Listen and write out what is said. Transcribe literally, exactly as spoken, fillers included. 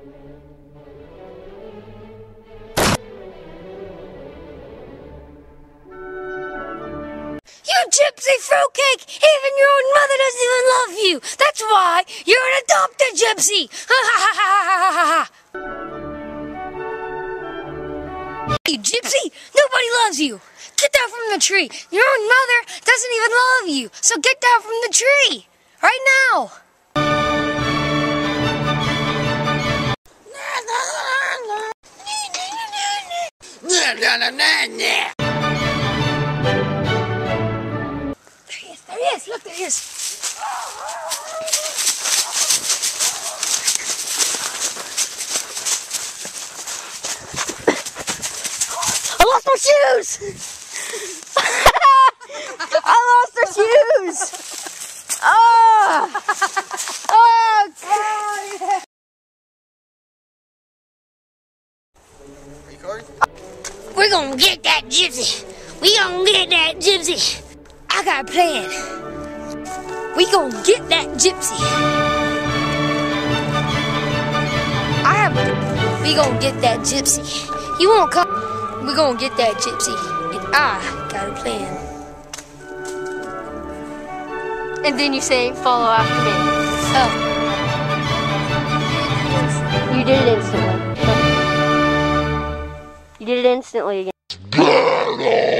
You gypsy fruitcake! Even your own mother doesn't even love you! That's why you're an adopted gypsy! Ha ha ha ha ha ha! You gypsy! Nobody loves you! Get down from the tree! Your own mother doesn't even love you! So get down from the tree! Right now! There he is, look, there he is. I lost my shoes! I lost their shoes! Oh! Oh, God! Recording? We're gonna get that gypsy! We gonna get that gypsy! I got a plan. We gonna get that gypsy. I have. We gonna get that gypsy. You won't come. We gonna get that gypsy, and I got a plan. And then you say, "Follow after me." Oh. You did it instantly. You did it instantly again.